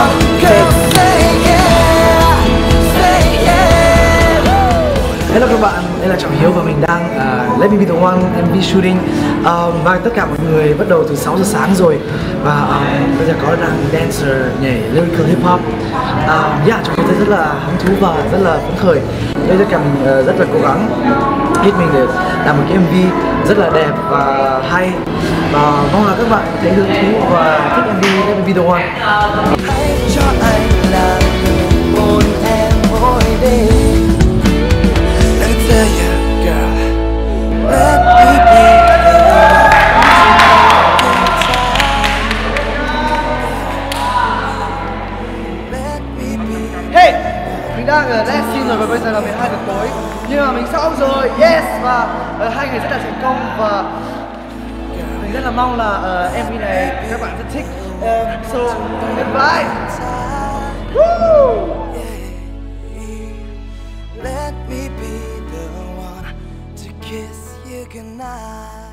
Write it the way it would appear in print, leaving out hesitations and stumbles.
one girl. Hello các bạn, đây là Trọng Hiếu và mình đang Let Me Be The One MV shooting. Và tất cả mọi người bắt đầu từ 6 giờ sáng rồi. Và bây giờ có đang dancer nhảy lyrical hip hop. Trọng Hiếu thấy rất là hứng thú và rất là phấn khởi. Đây tất cả mình rất là cố gắng hết mình để làm một cái MV rất là đẹp và hay. Và mong là các bạn thấy hứng thú và thích MV Let Me Be The One. Hãy cho anh là người hôn em mỗi đêm. Hey, mình đang ở Lexington rồi và bây giờ là 12 giờ tối. Nhưng mà mình xong rồi, yes, và hai người rất là thành công và mình rất là mong là MV này các bạn rất thích. So goodbye. Woo! Let me be the one to kiss you goodnight.